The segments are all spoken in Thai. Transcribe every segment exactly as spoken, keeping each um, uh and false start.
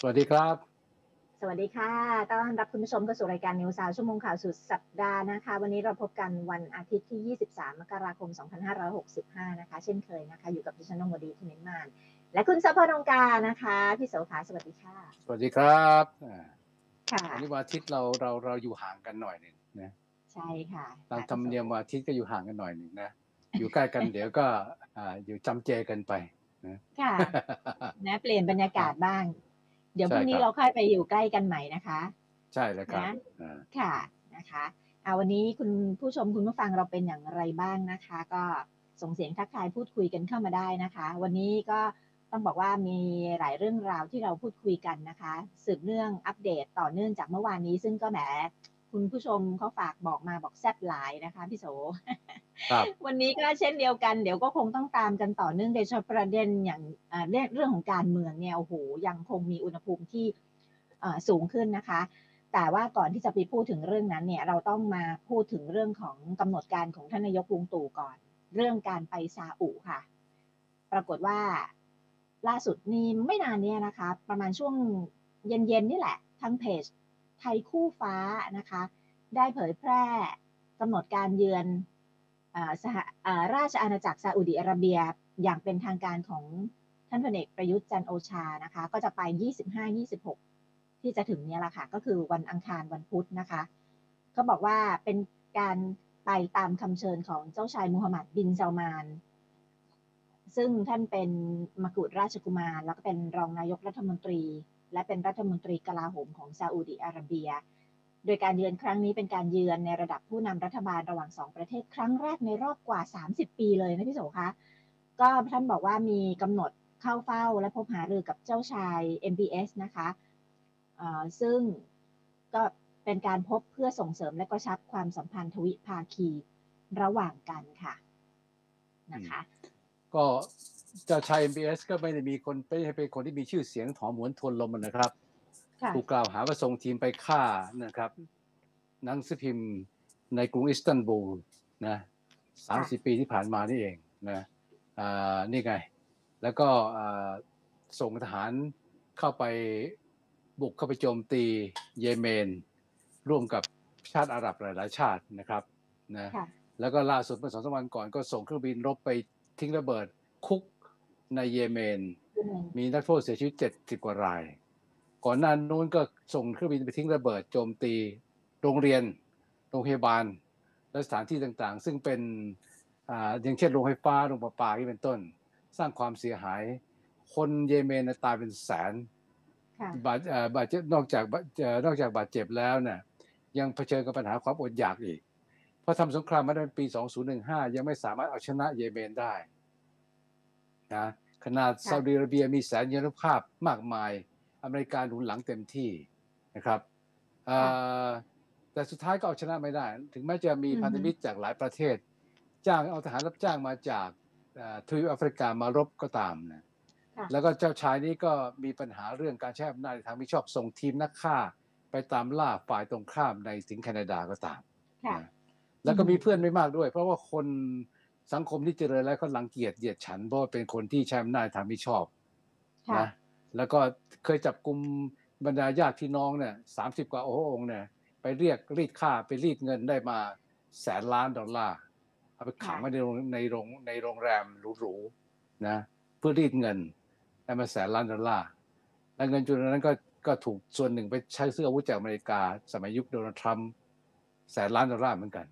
สวัสดีครับสวัสดีค่ะต้อนรับคุณผู้ชมเข้าสู่รายการนิวส์ชั่วโมงข่าวสุดสัปดาห์นะคะวันนี้เราพบกันวันอาทิตย์ที่ยี่สิบสามมกราคมสองพันห้าร้อยหกสิบห้านะคะเช่นเคยนะคะอยู่กับดิฉันนงวดีธเนศมานและคุณสภานงกานะคะพี่โสภาสวัสดีค่ะสวัสดีครับค่ะวันนี้วันอาทิตย์เราเราเราอยู่ห่างกันหน่อยนึงนะใช่ค่ะตามธรรมเนียมวันอาทิตย์ก็อยู่ห่างกันหน่อยนึงนะอยู่ใกล้กันเดี๋ยวก็อ่าอยู่จำเจกันไปนะค่ะนะเปลี่ยนบรรยากาศบ้างเดี๋ยวพรุ่งนี้เราค่อยไปอยู่ใกล้กันใหม่นะคะใช่แล้วครับค่ะนะคะเอาวันนี้คุณผู้ชมคุณผู้ฟังเราเป็นอย่างไรบ้างนะคะก็ส่งเสียงทักทายพูดคุยกันเข้ามาได้นะคะวันนี้ก็ต้องบอกว่ามีหลายเรื่องราวที่เราพูดคุยกันนะคะสืบเนื่องอัปเดตต่อเนื่องจากเมื่อวานนี้ซึ่งก็แหมคุณผู้ชมเขาฝากบอกมาบอกแซ่บหลายนะคะพี่โสวันนี้ก็เช่นเดียวกันเดี๋ยวก็คงต้องตามกันต่อเนื่องในประเด็นอย่างเรื่องของการเมืองเนี่ยโอ้โหยังคงมีอุณหภูมิที่สูงขึ้นนะคะแต่ว่าก่อนที่จะไปพูดถึงเรื่องนั้นเนี่ยเราต้องมาพูดถึงเรื่องของกำหนดการของท่านนายกลุงตู่ก่อนเรื่องการไปซาอุค่ะปรากฏว่าล่าสุดนี่ไม่นานนี้นะคะประมาณช่วงเย็นๆนี่แหละทางเพจไทยคู่ฟ้านะคะได้เผยแพร่กำหนดการเยือนราชอาณาจักรซาอุดิอาระเบียอย่างเป็นทางการของท่านพลเอกประยุทธ์จันทร์โอชานะคะก็จะไป ยี่สิบห้ายี่สิบหก ที่จะถึงนี้ละค่ะก็คือวันอังคารวันพุธนะคะก็บอกว่าเป็นการไปตามคำเชิญของเจ้าชายมูฮัมหมัดบินซัลมานซึ่งท่านเป็นมกุฎราชกุมารแล้วก็เป็นรองนายกรัฐมนตรีและเป็นรัฐมนตรีกลาโหมของซาอุดิอาระเบียโดยการเยือนครั้งนี้เป็นการเยือนในระดับผู้นำรัฐบาลระหว่างสองประเทศครั้งแรกในรอบกว่าสามสิบปีเลยนะพี่โสคะก็ท่านบอกว่ามีกำหนดเข้าเฝ้าและพบหารือกับเจ้าชาย เอ็ม บี เอส นะคะซึ่งก็เป็นการพบเพื่อส่งเสริมและกระชับความสัมพันธ์ทวิภาคีระหว่างกันค่ะนะคะก็เจ้าชาย เอ็ม บี เอส ก็ไม่ได้มีคนไม่ใช่เป็นคนที่มีชื่อเสียงถอมหวนทวนลมนะครับถูกกล่าวหาว่าส่งทีมไปฆ่านะครับหนังสือพิมพ์ในกรุงอิสตันบูลนะสามสิบปีที่ผ่านมานี่เองนะอ่านี่ไงแล้วก็อ่าส่งทหารเข้าไปบุกเข้าไปโจมตีเยเมนร่วมกับชาติอาหรับหลายๆชาตินะครับนะแล้วก็ล่าสุดเมื่อสองสามวันก่อนก็ส่งเครื่องบินรบไปทิ้งระเบิดคุกในเยเมนมีนักโทษเสียชีวิตเจ็ดสิบกว่ารายก่อนหน้านู้นก็ส่งเครื่องบินไปทิ้งระเบิดโจมตีโรงเรียนโรงพยาบาลและสถานที่ต่างๆซึ่งเป็นอ่าอย่างเช่นโรงไฟฟ้าโรงประปาที่เป็นต้นสร้างความเสียหายคนเยเมนตายเป็นแสนบาดบาดเจ็บนอกจากนอกจากบาดเจ็บแล้วเนี่ยยังเผชิญกับปัญหาความอดอยากอีกเพราะทำสงครามมาตั้งแต่ปีสองพันสิบห้ายังไม่สามารถเอาชนะเยเมนได้นะขนาดซาอุดิอาระเบียมีแสนยานุภาพมากมายอเมริกาหนุนหลังเต็มที่นะครับแต่สุดท้ายก็เอาชนะไม่ได้ถึงแม้จะมีพันธมิตรจากหลายประเทศจ้างเอาทหารรับจ้างมาจากทวีปแอฟริกามารบก็ตามนะแล้วก็เจ้าชายนี้ก็มีปัญหาเรื่องการใช้อำนาจในทางมิชอบส่งทีมนักฆ่าไปตามล่าฝ่ายตรงข้ามในสิงแคนาดาก็ตามแล้วก็มีเพื่อนไม่มากด้วยเพราะว่าคนสังคมที่เจริญแล้วก็รังเกียจเหยียดฉันเพราะเป็นคนที่ใช้อำนาจทางมิชอบนะแล้วก็เคยจับกุมบรรดาญาติพี่น้องเนี่ยสามสิบกว่าโอ้โหองเนี่ยไปเรียกรีดค่าไปรีดเงินได้มาแสนล้านดอลลาร์เอาไปขังไว้ในในโรงในโรงแรมหรูๆนะเพื่อรีดเงินได้มาแสนล้านดอลลาร์และเงินจำนวนนั้นก็ก็ถูกส่วนหนึ่งไปใช้ซื้ออาวุธจากอเมริกาสมัยยุคโดนัลด์ทรัมป์แสนล้านดอลลาร์เหมือนกัน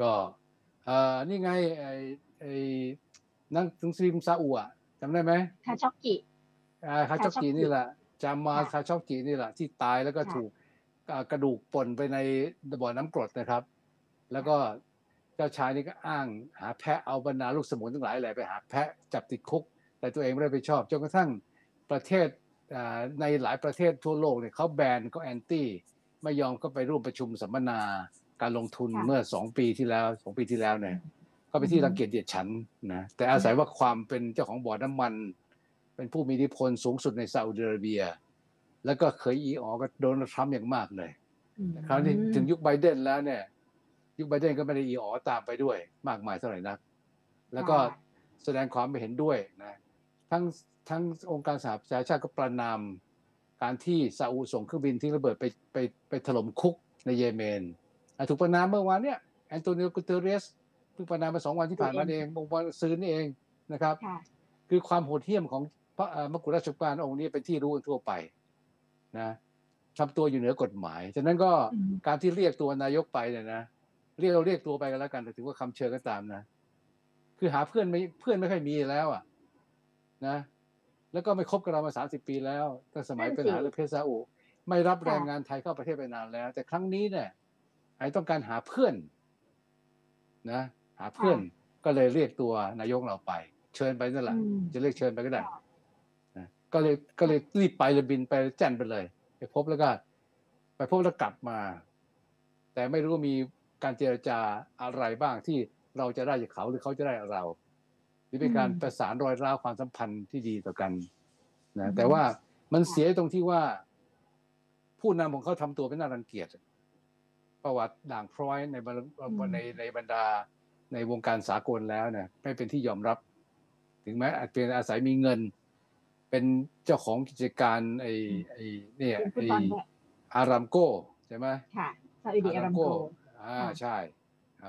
ก็นี่ไงไอ้ไอ้นักหนังสือพิมพ์ซาอุอะจำได้ไหมคาช็อกกิคาช็อกกินี่แหละจามาคาช็อกกินี่แหละที่ตายแล้วก็ถูกกระดูกป่นไปในบ่อน้ำกรดนะครับแล้วก็เจ้าชายนี่ก็อ้างหาแพะเอาบรรดาลูกสมุนทั้งหลายแหละไปหาแพะจับติดคุกแต่ตัวเองไม่ได้ไปชอบจนกระทั่งประเทศในหลายประเทศทั่วโลกเนี่ยเขาแบนเขาแอนตี้ไม่ยอมก็ไปร่วมประชุมสัมมนาการลงทุนเมื่อสองปีที่แล้วสองปีที่แล้วเนี่ยก็เป็นที่รังเกียจเดียดฉันนะแต่อาศัยว่าความเป็นเจ้าของบ่อน้ำมันเป็นผู้มีอิทธิพลสูงสุดในซาอุดิอาระเบียแล้วก็เคยอีออก็โดนทรัมป์อย่างมากเลยคราวนี้ถึงยุคไบเดนแล้วเนี่ยยุคไบเดนก็ไม่ได้อีออตามไปด้วยมากมายเท่าไหร่นักแล้วก็แสดงความไม่เห็นด้วยนะ ทั้งทั้งองค์การสหประชาชาติก็ประนามการที่ซาอุส่งเครื่องบินที่ระเบิดไปไปไปถล่มคุกในเยเมนถูกประนามเมื่อวานเนี่ยแอนโตนิโอ กูเตเรสเพิ่งประนามมาสองวันที่ผ่านมาเององค์การซืนนี่เองนะครับคือความโหดเหี้ยมของพระมกุฎราชกุมารองค์นี้เป็นที่รู้ทั่วไปนะทำตัวอยู่เหนือกฎหมายฉะนั้นก็การที่เรียกตัวนายกไปเนี่ยนะเรียกเราเรียกตัวไปกันแล้วกันแต่ถือว่าคำเชิญก็ตามนะคือหาเพื่อนไม่เพื่อนไม่ค่อยมีแล้วอ่ะนะแล้วก็ไม่คบกับเรามาสามสิบปีแล้วตั้งสมัยเป็นหาเรื่องเพชรซาอุไม่รับแรงงานไทยเข้าประเทศไปนานแล้วแต่ครั้งนี้เนี่ยไอ้ต้องการหาเพื่อนนะหาเพื่อนก็เลยเรียกตัวนายกเราไปเชิญไปนั่นแหละจะเรียกเชิญไปก็ได้นะก็เลยก็เลยรีบไปเลยบินไปแจ่นไปเลยไปพบแล้วก็ไปพบแล้วกลับมาแต่ไม่รู้มีการเจรจาอะไรบ้างที่เราจะได้จากเขาหรือเขาจะได้เราหรือเป็นการประสานรอยร้าวความสัมพันธ์ที่ดีต่อกันนะแต่ว่ามันเสียตรงที่ว่าผู้นำของเขาทำตัวเป็นน่ารังเกียจประวัติด่างพร้อยในในในบรรดาในวงการสากลแล้วเนี่ยไม่เป็นที่ยอมรับถึงแม้อาจเป็นอาศัยมีเงินเป็นเจ้าของกิจการไอ้ไอ้เนี่ยไอ้อารัมโก้ใช่ไหมค่ะซาอุดีอารัมโก้อ่าใช่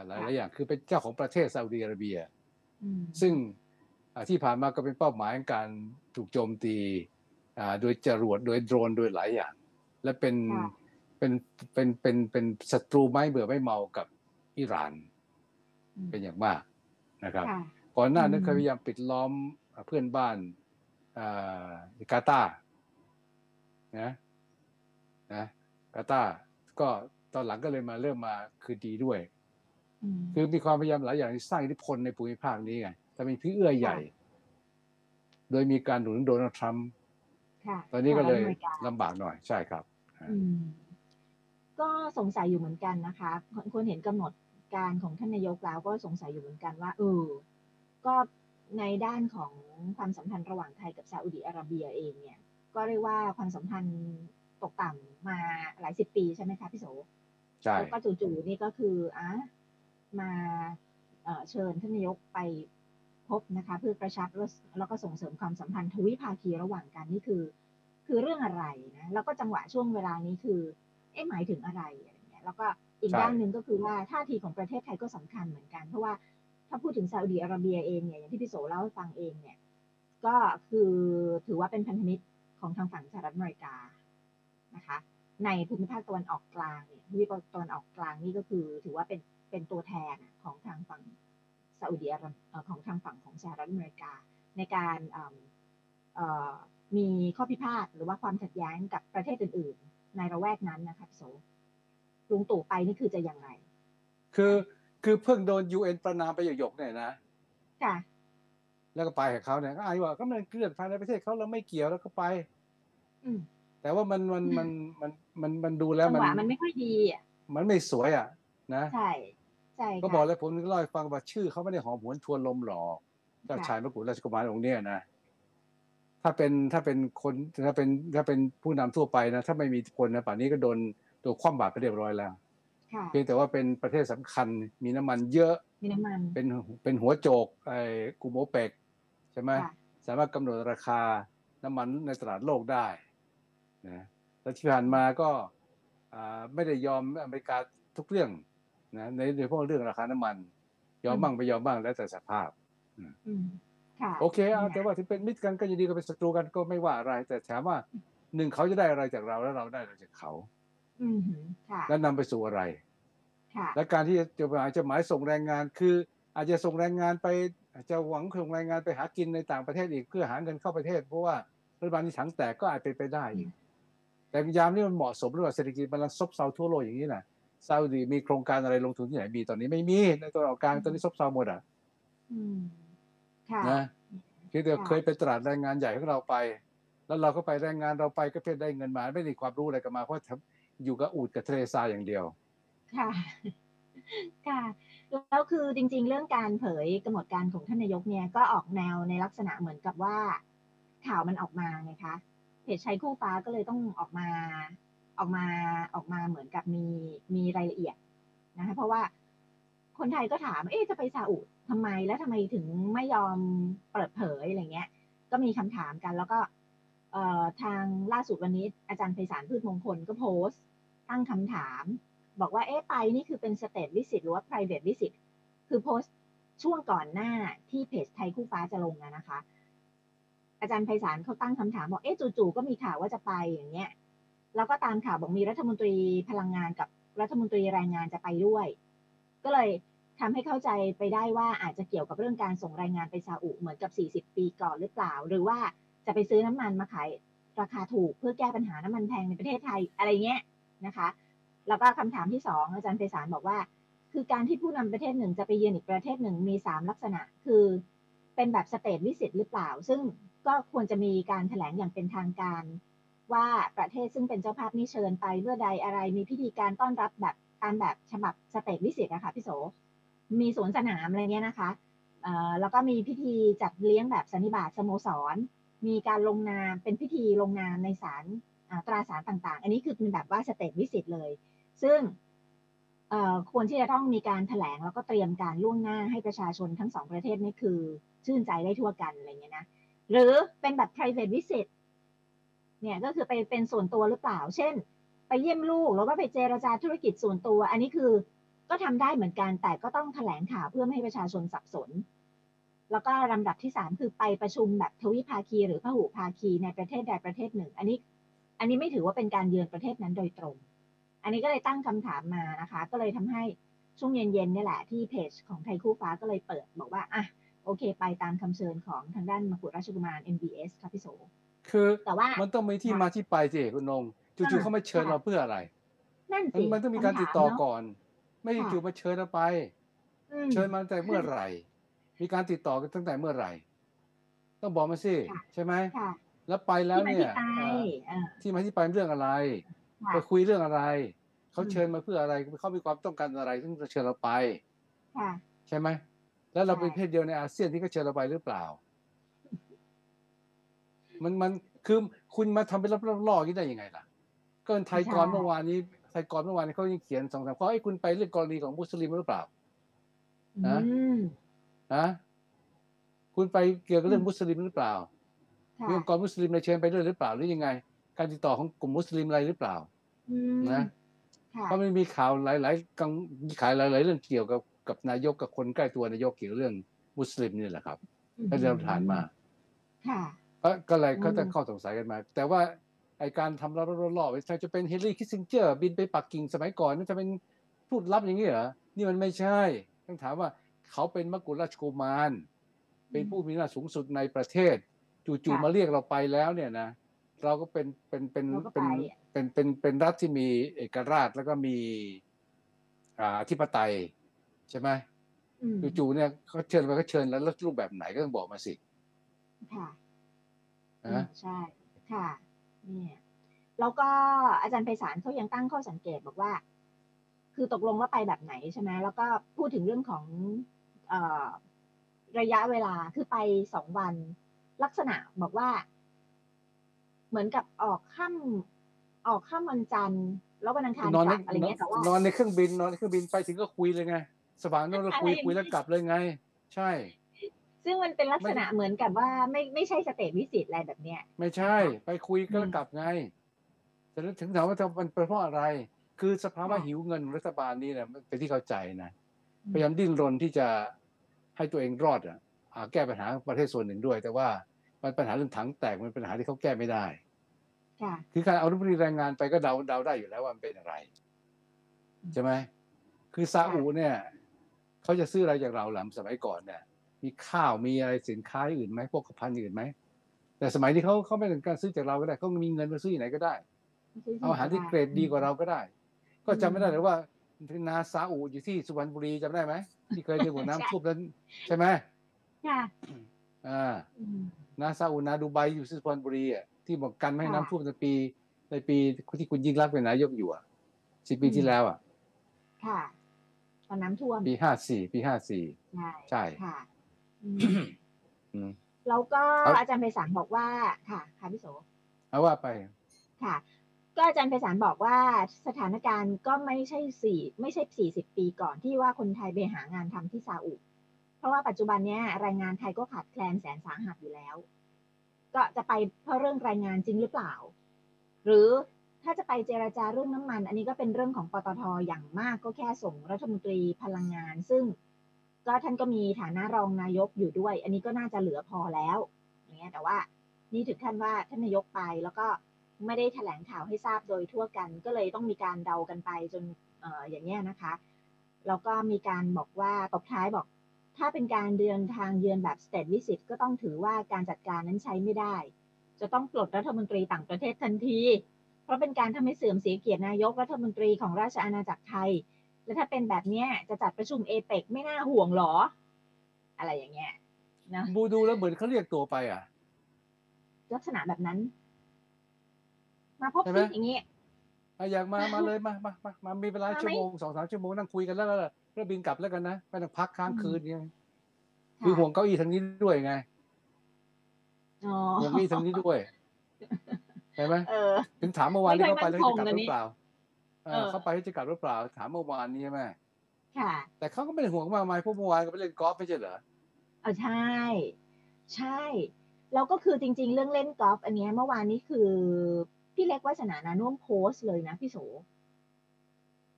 หลายหลายอย่างคือเป็นเจ้าของประเทศซาอุดีอาระเบียซึ่งที่ผ่านมาก็เป็นเป้าหมายของการถูกโจมตีโดยจรวดโดยโดรนโดยหลายอย่างและเป็นเป็นเป็นเป็นเป็นศัตรูไม่เบื่อไม่เมากับอิหร่านเป็นอย่างมากนะครับก่อนหน้านั้นเคยพยายามปิดล้อมเพื่อนบ้านกาตาร์นะนะกาตาร์ก็ตอนหลังก็เลยมาเริ่มมาคือดีด้วยคือมีความพยายามหลายอย่างที่สร้างอิทธิพลในภูมิภาคนี้ไงแต่เป็นพี่เอื้อใหญ่โดยมีการหนุนโดนัลด์ทรัมป์ตอนนี้ก็เลยลำบากหน่อยใช่ครับก็สงสัยอยู่เหมือนกันนะคะควรเห็นกำหนดการของท่านนายกแล้วก็สงสัยอยู่เหมือนกันว่าเออก็ในด้านของความสัมพันธ์ระหว่างไทยกับซาอุดิอาระเบียเองเนี่ยก็เรียกว่าความสัมพันธ์ตกต่ำมาหลายสิบปีใช่ไหมคะพี่โสใช่ก็จู่ๆนี่ก็คืออ่ะมาเชิญท่านนายกไปพบนะคะเพื่อกระชับแล้วก็ส่งเสริมความสัมพันธ์ทวิภาคีระหว่างกันนี่คือคือเรื่องอะไรนะแล้วก็จังหวะช่วงเวลานี้คือเอ๊ะหมายถึงอะไรอะไรเงี้ยแล้วก็อีกด้านหนึ่งก็คือว่าท่าทีของประเทศไทยก็สำคัญเหมือนกันเพราะว่าถ้าพูดถึงซาอุดิอาระเบียเองเนี่ยอย่างที่พี่โสเล่าให้ฟังเองเนี่ยก็คือถือว่าเป็นพันธมิตรของทางฝั่งสหรัฐอเมริกานะคะในภูมิภาคตะวันออกกลางเนี่ยภูมิภาคตะวันออกกลางนี่ก็คือถือว่าเป็นเป็นตัวแทนของทางฝั่งซาอุดิอาระเบียของทางฝั่งของสหรัฐอเมริกาในการมีข้อพิพาทหรือว่าความขัดแย้งกับประเทศอื่นๆในระแวกนั้นนะคะพี่โสลุงตู่ไปนี่คือจะยังไงคือคือเพิ่งโดน ยู เอ็น ประนามไปหยกๆเนี่ยนะค่ะแล้วก็ไปกับเขาเนี่ยก็อายว่าก็มันเกลื่อนภายในประเทศเขาเราไม่เกี่ยวแล้วก็ไปอืแต่ว่ามันมันมันมันมันมันดูแล้วมันมันไม่ค่อยดีอ่ะมันไม่สวยอ่ะนะใช่ใช่ก็บอกแล้วผมนึกเล่าให้ฟังว่าชื่อเขาไม่ได้หอมหวนทวนลมหรอกเจ้าชายมกุฎราชกุมารองค์เนี้ยนะถ้าเป็นถ้าเป็นคนถ้าเป็นถ้าเป็นผู้นำทั่วไปนะถ้าไม่มีคนนะป่านนี้ก็โดนตัวคว่ำบาตรไปเรียบร้อยแล้วเพียงแต่ว่าเป็นประเทศสำคัญมีน้ำมันเยอะมีน้ำมันเป็นเป็นหัวโจกไอ้กลุ่มโอเปกใช่ไหมสามารถกำหนดราคาน้ำมันในตลาดโลกได้นะแล้วที่ผ่านมาก็ไม่ได้ยอมอเมริกาทุกเรื่องนะในโดยเฉพาะเรื่องราคาน้ำมันยอมบ้างไม่ยอมบ้างแล้วแต่สภาพโอเคเอาแต่ว่าถึงเป็นมิตรกันก็ยินดีก็เป็นศัตรูกันก็ไม่ว่าอะไรแต่ถามว่าหนึ่งเขาจะได้อะไรจากเราแล้วเราได้อะไรจากเขาแล้วนำไปสู่อะไรและการที่จะอาจจะหมายส่งแรงงานคืออาจจะส่งแรงงานไปอาจจะหวังส่งแรงงานไปหากินในต่างประเทศอีกเพื่อหาเงินเข้าประเทศเพราะว่ารัฐบาลที่ถังแตกก็อาจเป็นไปได้อีกแต่ยามนี้มันเหมาะสมหรือเปล่าเศรษฐกิจมันซบเซาทั่วโลกอย่างนี้นะซาอุดีมีโครงการอะไรลงทุนที่ไหนมีตอนนี้ไม่มีในตัวออกกลางตอนนี้ซบเซาหมดอ่ะนะที่เดียวเคยไปตลาดแรงงานใหญ่ของเราไปแล้วเราก็ไปแรงงานเราไปก็เพียงได้เงินมาไม่ได้ความรู้อะไรกันมาเพราะอยู่กับอูดกับทะเลทรายอย่างเดียวค่ะค่ะแล้วคือจริงๆเรื่องการเผยกำหนดการของท่านนายกเนี่ยก็ออกแนวในลักษณะเหมือนกับว่าข่าวมันออกมาไงคะเพจชายคู่ฟ้าก็เลยต้องออกมาออกมาออกมาเหมือนกับมีมีรายละเอียดนะคะเพราะว่าคนไทยก็ถามเอ๊ะจะไปซาอุดทำไมแล้วทำไมถึงไม่ยอมเปิดเผยอะไรเงี้ย ก็มีคำถามกันแล้วก็ทางล่าสุดวันนี้อาจารย์ไพศาล พืชมงคลก็โพสต์ตั้งคำถามบอกว่าเอ๊ะไปนี่คือเป็น state visit หรือว่า private visit คือโพสต์ช่วงก่อนหน้าที่เพจไทยคู่ฟ้าจะลงนะคะอาจารย์ไพศาลเขาตั้งคำถามบอกเอ๊ะจู่ๆก็มีข่าวว่าจะไปอย่างเงี้ยแล้วก็ตามข่าวบอกมีรัฐมนตรีพลังงานกับรัฐมนตรีแรงงานจะไปด้วยก็เลยทำให้เข้าใจไปได้ว่าอาจจะเกี่ยวกับเรื่องการส่งแรงงานไปซาอุเหมือนกับสี่สิบปีก่อนหรือเปล่าหรือว่าจะไปซื้อน้ำมันมาขายราคาถูกเพื่อแก้ปัญหาน้ำมันแพงในประเทศไทยอะไรเงี้ยนะคะแล้วก็คำถามที่สองอาจารย์ไพศาลบอกว่าคือการที่ผู้นำประเทศหนึ่งจะไปเยือนอีกประเทศหนึ่งมีสามลักษณะคือเป็นแบบสเตทวิสิตหรือเปล่าซึ่งก็ควรจะมีการแถลงอย่างเป็นทางการว่าประเทศซึ่งเป็นเจ้าภาพนี้เชิญไปเมื่อใดอะไรมีพิธีการต้อนรับแบบตามแบบฉบับสเตทวิสิตนะคะพี่โสมีสวนสนามอะไรเงี้ยนะคะแล้วก็มีพิธีจัดเลี้ยงแบบสันนิบาตสโมสรมีการลงนามเป็นพิธีลงนามในศาลตราสารต่างๆอันนี้คือเป็นแบบว่าสเตทวิสิตเลยซึ่งควรที่จะต้องมีการแถลงแล้วก็เตรียมการล่วงหน้าให้ประชาชนทั้งสองประเทศนี่คือชื่นใจได้ทั่วกันอะไรเงี้ยนะหรือเป็นแบบ private visit เนี่ยก็คือไปเป็นส่วนตัวหรือเปล่าเช่นไปเยี่ยมลูกหรือว่าไปเจรจาธุรกิจส่วนตัวอันนี้คือก็ทำได้เหมือนกันแต่ก็ต้องแถลงข่าวเพื่อไม่ให้ประชาชนสับสนแล้วก็ลำดับที่สามคือไปประชุมแบบทวิภาคีหรือพหุภาคีในประเทศใดประเทศหนึ่งอันนี้อันนี้ไม่ถือว่าเป็นการเยือนประเทศนั้นโดยตรงอันนี้ก็เลยตั้งคำถามมานะคะก็เลยทำให้ช่วงเย็นๆนี่แหละที่เพจของไทยคู่ฟ้าก็เลยเปิดบอกว่าอ่ะโอเคไปตามคำเชิญของทางด้านมกุฎราชกุมาร เอ็ม บี เอส ครับพี่โสคือแต่ว่ามันต้องมีที่มาที่ไปสิคุณนงจู่ๆเขามาเชิญเราเพื่ออะไรนั่นสิมันต้องมีการติดต่อก่อนไม่จู่ๆมาเชิญเราไปเชิญมาตั้งแต่เมื่อไหร่มีการติดต่อกันตั้งแต่เมื่อไหร่ต้องบอกมาสิใช่ไหมแล้วไปแล้วเนี่ยที่มาที่ไปเรื่องอะไรไปคุยเรื่องอะไรเขาเชิญมาเพื่ออะไรเขามีความต้องการอะไรถึงจะเชิญเราไปใช่ไหมแล้วเราเป็นเพศเดียวในอาเซียนที่ก็เชิญเราไปหรือเปล่ามันมันคือคุณมาทำเป็นรับล่อๆนี่ได้ยังไงล่ะก็ไทยกรเมื่อวานนี้ไทยกรเมื่อวานนี้เขายังเขียนสองสามข้อไอ้คุณไปเรื่องกรณีของมุสลิมหรือเปล่านะนะคุณไปเกี่ยวกับเรื่องมุสลิมหรือเปล่ามีองค์กรมุสลิมในเชิญไปด้วยหรือเปล่าหรือยังไงการติดต่อของกลุ่มมุสลิมอะไรหรือเปล่านะเพราะมันมีข่าวหลายๆกังขายหลายๆเรื่องเกี่ยวกับกับนายกกับคนใกล้ตัวนายกเกี่ยวกับเรื่องมุสลิมนี่แหละครับให้เราผ่านมาก็เลยเขาจะเข้าสงสัยกันมาแต่ว่าไอการทำรับรอบๆจะเป็นเฮนรี่คิสซิงเจอร์บินไปปักกิ่งสมัยก่อนนั่นจะเป็นพูดลับอย่างนี้เหรอนี่มันไม่ใช่ต้องถามว่าเขาเป็นมกุฎราชกุมารเป็นผู้มีอำนาจสูงสุดในประเทศจู่ๆมาเรียกเราไปแล้วเนี่ยนะเราก็เป็นเป็นเป็นเป็นเป็นเป็นเป็นรัฐที่มีเอกราชแล้วก็มีอธิปไตยใช่ไหมจู่ๆเนี่ยเขาเชิญไปเขาเชิญแล้วรูปแบบไหนก็ต้องบอกมาสิค่ะนะใช่ค่ะเนี่ยแล้วก็อาจารย์ไพศาลเขายังตั้งข้อสังเกตบอกว่าคือตกลงว่าไปแบบไหนใช่ไหมแล้วก็พูดถึงเรื่องของระยะเวลาคือไปสองวันลักษณะบอกว่าเหมือนกับออกค่ำออกค่ำวันจันทร์แล้ววันอังคารกลับอะไรเงี้ยแต่ว่านอนในเครื่องบินนอนในเครื่องบินไปถึงก็คุยเลยไงสว่างนอนแล้วคุยคุยแล้วกลับเลยไงใช่ซึ่งมันเป็นลักษณะเหมือนกับว่าไม่ไม่ใช่สเตทวิสิตอะไรแบบเนี้ยไม่ใช่ไปคุยก็กลับไงแต่ถึงถามว่ามันเป็นเพราะอะไรคือสภาวะหิวเงินรัฐบาลนี้เนี่ยเป็นที่เข้าใจนะพยายามดิ้นรนที่จะให้ตัวเองรอดอ่ะแก้ปัญหาประเทศส่วนหนึ่งด้วยแต่ว่ามันปัญหาเรื่องถังแตกมันเป็นปัญหาที่เขาแก้ไม่ได้คือการเอารัฐมนตรีแรงงานไปก็เดาเดาได้อยู่แล้วว่ามันเป็นอะไรใช่ไหมคือซาอุเนี่ยเขาจะซื้ออะไรจากเราหลังสมัยก่อนเนี่ยมีข้าวมีอะไรสินค้าอื่นไหมพวกพันธุ์อื่นไหมแต่สมัยนี้เขาเขาไม่ต้องการซื้อจากเราก็ได้เขามีเงินมาซื้อที่ไหนก็ได้เอาอาหารที่เกรดดีกว่าเราก็ได้ก็จำไม่ได้เลยว่านาซาอุอยู่ที่สุพรรณบุรีจำได้ไหมที่เคยเจอน้ำท่วมนั้นใช่ไหมค่ะอ่านาซาอุนาดูไบอยู่สุพรรณบุรีอ่ะที่บอกกันไม่ให้น้ำท่วมในปีในปีที่คุณยิ่งรักเป็นนายกอยู่อ่ะสิบปีที่แล้วอ่ะค่ะตอนน้ำท่วมปีห้าสี่ปีห้าสี่ใช่ค่ะแล้วก็อาจารย์ไพศาลบอกว่าค่ะค่ะพี่โสเอาว่าไปค่ะก็อาจารย์ไพศาลบอกว่าสถานการณ์ก็ไม่ใช่สี่ไม่ใช่สี่สิบปีก่อนที่ว่าคนไทยไปหางานทำที่ซาอุเพราะว่าปัจจุบันเนี้ยแรงงานไทยก็ขาดแคลนแสนสาหัสอยู่แล้ว ก็จะไปเพราะเรื่องแรงงานจริงหรือเปล่าหรือถ้าจะไปเจรจาเรื่องน้ำมันอันนี้ก็เป็นเรื่องของปตท.อย่างมากก็แค่ส่งรัฐมนตรีพลังงานซึ่งก็ท่านก็มีฐานะรองนายกอยู่ด้วยอันนี้ก็น่าจะเหลือพอแล้วอย่างเงี้ยแต่ว่านี่ถึงขั้นว่าท่านนายกไปแล้วก็ไม่ได้แถลงข่าวให้ทราบโดยทั่วกันก็เลยต้องมีการเดากันไปจน อ, อย่างเงี้ยนะคะแล้วก็มีการบอกว่าตบท้ายบอกถ้าเป็นการเดินทางเยือนแบบ state visit ก็ต้องถือว่าการจัดการนั้นใช้ไม่ได้จะต้องปลดรัฐมนตรีต่างประเทศทันทีเพราะเป็นการทำให้เสื่อมเสียเกียรตินายกรัฐมนตรีของราชอาณาจักรไทยและถ้าเป็นแบบนี้จะจัดประชุมเอเปกไม่น่าห่วงหรออะไรอย่างเงี้ยนะบูดูแล้วเหมือนเขาเรียกตัวไปอ่ะลักษณะแบบนั้นมาพบกันอย่างนี้อยากมามาเลยมามามามามีเวลาชั่วโมงสองสามชั่วโมงนั่งคุยกันแล้วแล้วบินกลับแล้วกันนะไปนั่งพักค้างคืนไงคือห่วงเก้าอี้ทางนี้ด้วยไงห่วงเก้าอี้ทางนี้ด้วยเห็นไหมถึงถามเมื่อวานนี้เขาไปแล้วจะกลับหรือเปล่าเขาไปจะกลับหรือเปล่าถามเมื่อวานนี้ใช่ไหมค่ะแต่เขาก็ไม่ได้ห่วงมากมายเพราะเมื่อวานก็ไปเล่นกอล์ฟไม่ใช่เหรออ๋อใช่ใช่แล้วก็คือจริงๆเรื่องเล่นกอล์ฟอันนี้เมื่อวานนี้คือพี่เล็กวาสนานานุ่มโพสต์เลยนะพี่โส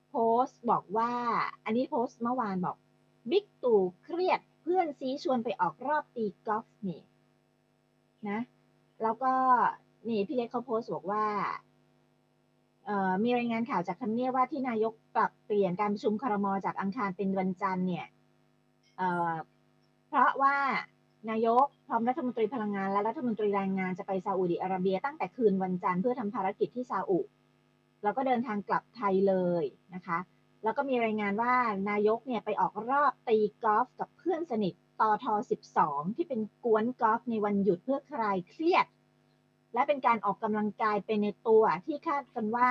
โพสต์บอกว่าอันนี้โพสต์เมื่อวานบอกบิ๊กตู่เครียดเพื่อนซีชวนไปออกรอบตีกอล์ฟนี่นะแล้วก็นี่พี่เล็กเขาโพสต์บอกว่ามีรายงานข่าวจากทำเนียบว่าที่นายกปรับเปลี่ยนการประชุมครม.จากอังคารเป็นวันจันทร์เนี่ยเพราะว่านายกพร้อมรัฐมนตรีพลังงานและรัฐมนตรีแรงงานจะไปซาอุดิอาระเบียตั้งแต่คืนวันจันทร์เพื่อทำภารกิจที่ซาอุแล้วก็เดินทางกลับไทยเลยนะคะแล้วก็มีรายงานว่านายกเนี่ยไปออกรอบตีกอล์ฟกับเพื่อนสนิทตทสิบสองที่เป็นกวนกอล์ฟในวันหยุดเพื่อคลายเครียดและเป็นการออกกำลังกายเป็นในตัวที่คาดกันว่า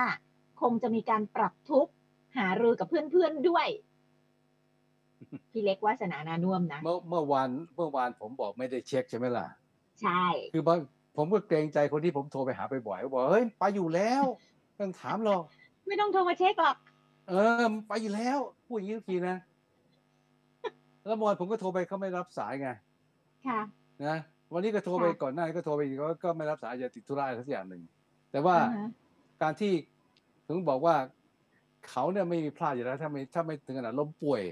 คงจะมีการปรับทุกข์หารือกับเพื่อนๆด้วยพี่เล็กวาสนานานุ่มนะเมื่อเมื่อวานเมื่อวานผมบอกไม่ได้เช็คใช่ไหมล่ะใช่คือผมก็เกรงใจคนที่ผมโทรไปหาไปบ่อยเขาบอกเฮ้ยไปอยู่แล้วไม่ต้องถามหรอกไม่ต้องโทรมาเช็คหรอกเออไปอยู่แล้วพูดอย่างนี้ทีนะแล้วเมื่อวานผมก็โทรไปเขาไม่รับสายไงค่ะนะวันนี้ก็โทรไปก่อนหน้าก็โทรไปอีกก็ไม่รับสายจะติดธุระอะไรสักอย่างหนึ่งแต่ว่าการที่ถึงบอกว่าเขาเนี่ยไม่มีพลาดอยู่แล้วถ้าไม่ถ้าไม่ถึงขนาดล้มป่วย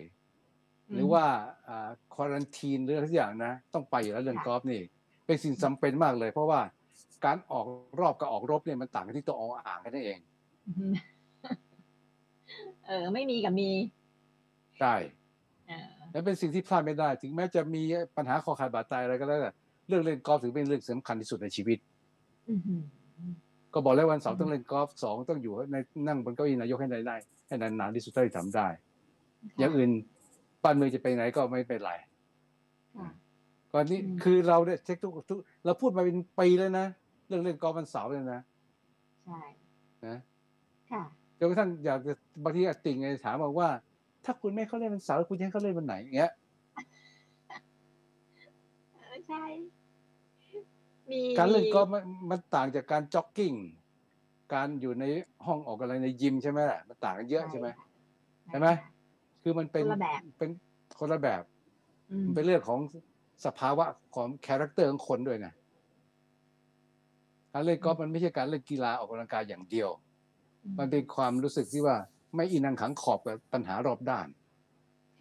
หรือว่าควอรันทีนหรืออะไรสักอย่างนะต้องไปอยู่แล้วเรื่องกอล์ฟนี่เป็นสิ่งจำเป็นมากเลยเพราะว่าการออกรอบกับออกรบเนี่ยมันต่างกันที่ตัวออ่างกันนั่นเองเออไม่มีกับมีใช่และเป็นสิ่งที่พลาดไม่ได้ถึงแม้จะมีปัญหาคอขาดบาดตายอะไรก็แล้วแต่เรื่องเล่นกอล์ฟถือเป็นเรื่องสำคัญที่สุดในชีวิตก็บอกแล้ววันเสาร์ต้องเล่นกอล์ฟสองต้องอยู่ในนั่งบนเก้าอี้นายกให้ได้ให้นานๆที่สุดเท่าที่ทำได้อย่างอื่นบ้านเมืองจะไปไหนก็ไม่เป็นไรก่อนนี้คือเราเนี่ยเช็คทุกทุกเราพูดมาเป็นปีแล้วนะเรื่องเล่นกอล์ฟวันเสาร์เลยนะใช่นะค่ะจนกระทั่งอยากจะบางทีติ่งเลยถามบอกว่าถ้าคุณไม่เขาเล่นวันเสาร์คุณยังเขาเล่นวันไหนอย่างเงี้ยใช่การเล่นกอล์ฟมันต่างจากการจ็อกกิ้งการอยู่ในห้องออกอะไรในยิมใช่ไหมล่ะมันต่างกันเยอะใช่ไหมใช่ไหมคือมันเป็นเป็นคนละแบบมันเป็นเรื่องของสภาวะของคาแรคเตอร์ของคนด้วยไงการเล่นกอล์ฟมันไม่ใช่การเล่นกีฬาออกกำลังกายอย่างเดียวมันเป็นความรู้สึกที่ว่าไม่อินังขังขอบกับปัญหารอบด้าน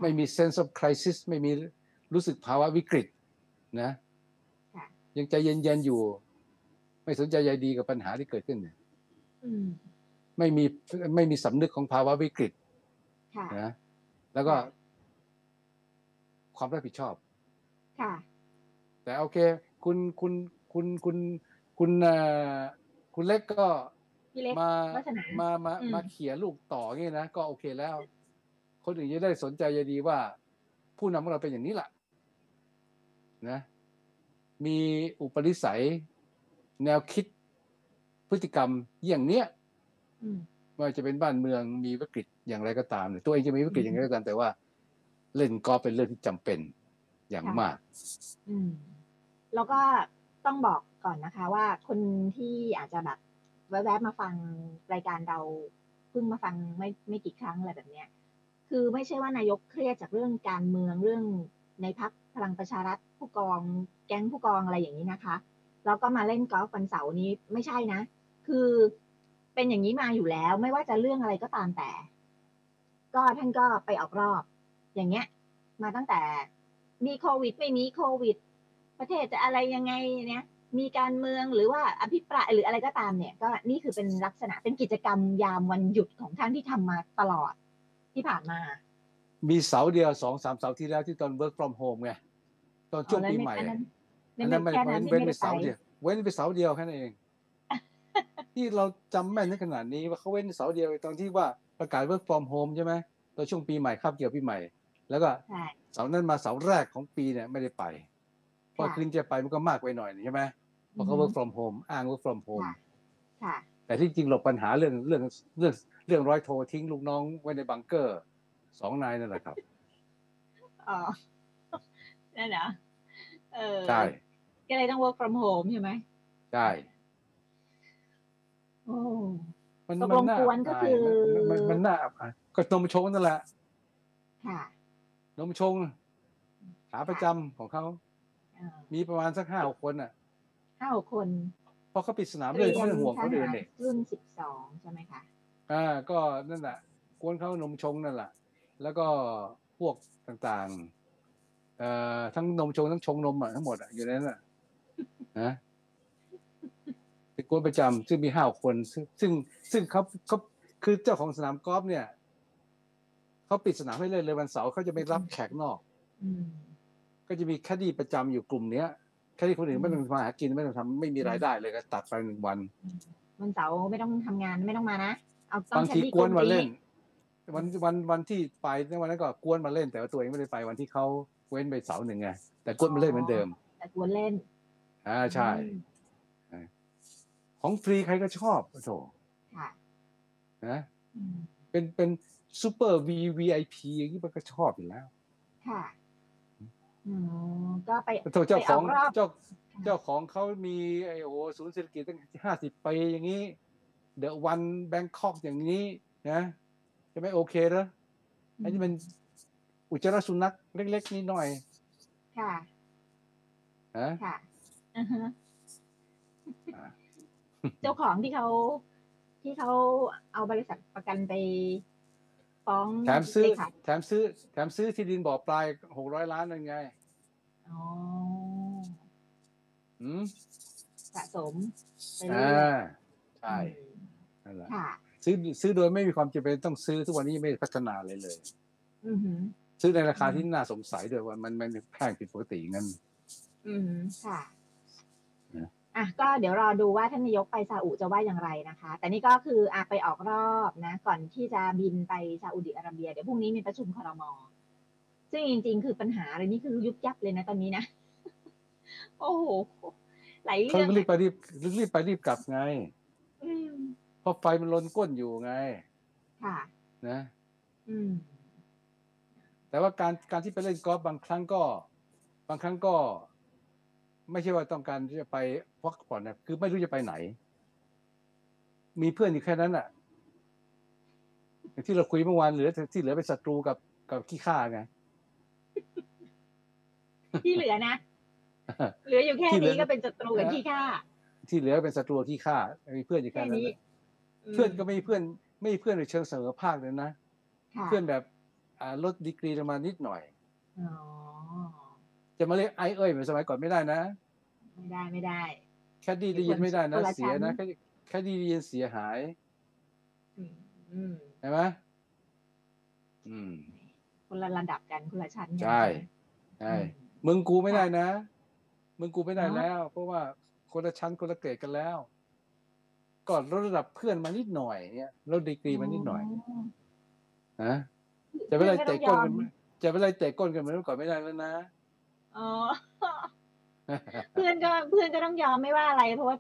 ไม่มี sense of crisis ไม่มีรู้สึกภาวะวิกฤตนะยังใจเย็นๆอยู่ไม่สนใจใยดีกับปัญหาที่เกิดขึ้นเนี่ยไม่มีไม่มีสำนึกของภาวะวิกฤตนะแล้วก็ความรับผิดชอบค่ะแต่โอเคคุณคุณคุณคุณคุณคุณเล็กก็มามามามาเขี่ยลูกต่อเงี้ยนะก็โอเคแล้วคนอื่นจะได้สนใจใยดีว่าผู้นำของเราเป็นอย่างนี้แหละนะมีอุปนิสัยแนวคิดพฤติกรรมอย่างเนี้ยไม่ว่าจะเป็นบ้านเมืองมีวิกฤตอย่างไรก็ตามเนี่ยตัวเองจะมีวิกฤตอย่างไรก็ตามแต่ว่าเล่นกอล์ฟเป็นเรื่องที่จำเป็นอย่างมากอืมแล้วก็ต้องบอกก่อนนะคะว่าคนที่อาจจะแบบแวะๆมาฟังรายการเราเพิ่งมาฟังไม่ไม่กี่ครั้งอะไรแบบเนี้ยคือไม่ใช่ว่านายกเครียดจากเรื่องการเมืองเรื่องในพรรคพลังประชารัฐผู้กองแก๊งผู้กองอะไรอย่างนี้นะคะ แล้วก็มาเล่นกอล์ฟวันเสาร์นี้ไม่ใช่นะคือเป็นอย่างนี้มาอยู่แล้วไม่ว่าจะเรื่องอะไรก็ตามแต่ก็ท่านก็ไปออกรอบอย่างเงี้ยมาตั้งแต่มีโควิดไม่มีโควิดประเทศจะอะไรยังไงเนี่ยมีการเมืองหรือว่าอภิปรายหรืออะไรก็ตามเนี่ยก็นี่คือเป็นลักษณะเป็นกิจกรรมยามวันหยุดของท่านที่ทำมาตลอดที่ผ่านมามีเสาเดียว สองสาม เสาที่แล้วที่ตอน work from home ไงตอนช่วงปีใหม่อันนั้นมันเว้นไปเสาเดียวเว้นไปเสาเดียวแค่นั้นเองที่เราจำแม่นในขนาดนี้ว่าเขาเว้นเสาเดียวตอนที่ว่าประกาศ work from home ใช่ไหมตอนช่วงปีใหม่คาบเกี่ยวปีใหม่แล้วก็เสานั้นมาเสาแรกของปีเนี่ยไม่ได้ไปพอคืนจะไปมันก็มากไปหน่อยใช่ไหมเพราะเขา work from home อ้าง work from home แต่ที่จริงหลบปัญหาเรื่องเรื่องเรื่องเรื่องร้อยโททิ้งลูกน้องไว้ในบังเกอร์สองนายนั่นแหละครับอ๋อนั่นเหรอเออใช่ก็เลยต้อง work from home ใช่ไหมใช่โอ้มันมันน่าอับอายมันมันน่าอับอายก็นมชงนั่นแหละค่ะนมชงขาประจำของเขามีประมาณสักห้าหกคนอ่ะห้าหกคนพอเขาปิดสนามเลยเขาเป็นห่วงเขาเดือนเนี่ยรุ่นสิบสองใช่ไหมคะอ่าก็นั่นแหละกวนเขานมชงนั่นแหละแล้วก็พวกต่างๆเอ่อทั้งนมชงทั้งชงนมอ่ะทั้งหมดอ่ะอยู่ในนั้นอ่ะนะเป็นกวนประจำซึ่งมีห้าคนซึ่งซึ่งเขาเขาคือเจ้าของสนามกอล์ฟเนี่ยเขาปิดสนามให้เลยเลยวันเสาร์เขาจะไม่รับแขกนอกก็จะมีแคดดี้ประจำอยู่กลุ่มเนี้ยแคดดี้คนอื่นไม่ต้องมาหากินไม่ต้องทำไม่มีรายได้เลยก็ตัดไปหนึ่งวันวันเสาร์ไม่ต้องทำงานไม่ต้องมานะเอาบางทีกวนมาเล่นวันวันวันที่ไปในวันนั้นก็กวนมาเล่นแต่ว่าตัวเองไม่ได้ไปวันที่เขาเว้นไปเสาร์หนึ่งไงแต่กวนมาเล่นเหมือนเดิมแต่กวนเล่นอ่าใช่ของฟรีใครก็ชอบโอ้โหนะเป็นเป็นซูเปอร์วีวีไอพีอย่างนี้มันก็ชอบอยู่แล้วค่ะอ๋อก็ไปเจ้าของเจ้าเจ้าของเขามีไอโอศูนย์เศรษฐกิจตั้งห้าสิบปีอย่างนี้เดอะวันแบงคอกอย่างนี้นะจะไม่โอเคเหรออันนี้มันอุจจาระสุนัขเล็กๆนิดหน่อยค่ะนะค่ะเจ้าของที่เขาที่เขาเอาบริษัทประกันไปฟ้องแถมซื้อแถมซื้อแถมซื้อที่ดินบ่อปลายหกร้อยล้านนั่นไงอ๋ออืมสะสมอ่าใช่นั่นแหละซื้อซื้อโดยไม่มีความจำเป็นต้องซื้อทุกวันนี้ไม่พัฒนาเลยเลยซื้อในราคาที่น่าสงสัยด้วยว่ามันมันแพงผิดปกติงั้นอืมค่ะอ่ะก็เดี๋ยวรอดูว่าท่านนายกไปซาอุจะว่าอย่างไรนะคะแต่นี่ก็คืออ่ะไปออกรอบนะก่อนที่จะบินไปซาอุดิอาระเบียเดี๋ยวพรุ่งนี้มีประชุมครม.ซึ่งจริงๆคือปัญหาอะไรนี่คือยุบยับเลยนะตอนนี้นะโอ้โหไหลเรื่องรีบไปรีบรีบไปรีบกลับไงเพราะไฟมันล้นก้นอยู่ไงค่ะนะอืมแต่ว่าการการที่ไปเล่นกอล์ฟบางครั้งก็บางครั้งก็ไม่ใช่ว่าต้องการที่จะไปพักผ่อนนะคือไม่รู้จะไปไหนมีเพื่อนอยู่แค่นั้นอ่ะที่เราคุยเมื่อวานเหลือที่เหลือเป็นศัตรูกับกับขี้ข้าไงที่เหลือนะเหลืออยู่แค่นี้ก็เป็นศัตรูกับขี้ข้าที่เหลือเป็นศัตรูขี้ข้ามีเพื่อนอยู่แค่นั้นเพื่อนก็ไม่มีเพื่อนไม่มีเพื่อนในเชิงเสมอภาคเลยนะเพื่อนแบบลดดีกรีลงมานิดหน่อยจะมาเรียกไอเอ้ยเหมือนสมัยก่อนไม่ได้นะไม่ได้ไม่ได้แคดดี้ได้ยินไม่ได้นะเสียนะแคดดี้ได้ยินเสียหายใช่ไหมอืมคนละระดับกันคนละชั้นใช่ใช่มึงกูไม่ได้นะมึงกูไม่ได้แล้วเพราะว่าคนละชั้นคนละเกรดกันแล้วก่อนลดระดับเพื่อนมานิดหน่อยเนี่ยลดดีกรีมานิดหน่อยนะจะไม่ได้เตะก้นกันจะไม่ได้เตะก้นกันเหมือนก่อนไม่ได้แล้วนะอ๋อเพื่อนก็เพื่อนก็ต้องยอมไม่ว่าอะไรเพราะว่า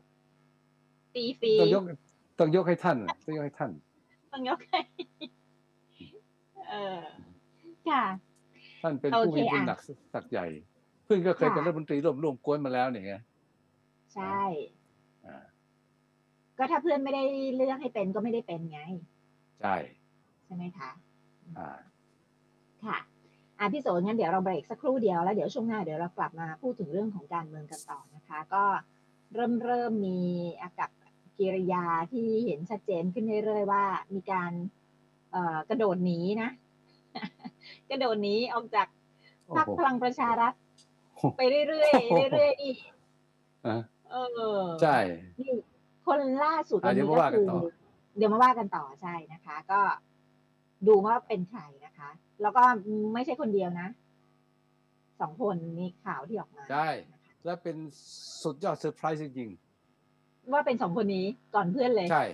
ตีฟรีต้องยกต้องยกให้ท่านต้องยกให้ท่านต้องยกให้เออค่ะท่านเป็นผู้มีบุญหนักสักใหญ่เพื่อนก็เคยเป็นรัฐมนตรีร่วมร่วมกวนมาแล้วเนี่ยใช่ก็ถ้าเพื่อนไม่ได้เลือกให้เป็นก็ไม่ได้เป็นไงใช่ใช่ไหมคะอ่าค่ะอ่ะพี่โสนงั้นเดี๋ยวเราเบรกสักครู่เดียวแล้วเดี๋ยวช่วงหน้าเดี๋ยวเรากลับมาพูดถึงเรื่องของการเมืองกันต่อนะคะก็ เริ่มเริ่มมีอากับกิริยาที่เห็นชัดเจนขึ้นเรื่อยๆว่ามีการกระโดดหนีนะกระโดดหนีออกจากพรรคพลังประชารัฐไปเรื่อยๆเรื่อยๆอีกเออใช่นี่คนล่าสุดวันนี้ก็คือเดี๋ยวมาว่ากันต่อใช่นะคะก็ดูว่าเป็นใครนะคะแล้วก็ไม่ใช่คนเดียวนะสองคนนี่ข่าวที่ออกมาใช่และเป็นสุดยอดเซอร์ไพรส์จริงๆว่าเป็นสองคนนี้ก่อนเพื่อนเลยใช่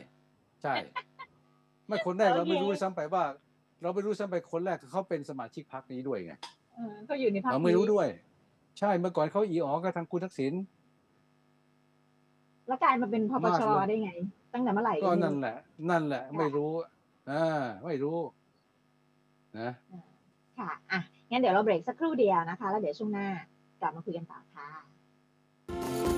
ใช่ไม่คนแรกเราไม่รู้ซ้ำไปว่าเราไม่รู้ซ้ำไปคนแรกเขาเป็นสมาชิกพรรคนี้ด้วยไงเขาอยู่ในพรรคเราไม่รู้ด้วยใช่เมื่อก่อนเขาอีอ๋อกับทางคุณทักษิณแล้วกลายมาเป็นพปช.ได้ไงตั้งแต่เมื่อไหร่ก็นั่นแหละนั่นแหละไม่รู้อ่าไม่รู้นะค่ะอ่ะงั้นเดี๋ยวเราเบรกสักครู่เดียวนะคะแล้วเดี๋ยวช่วงหน้ากลับมาคุยกันต่อค่ะ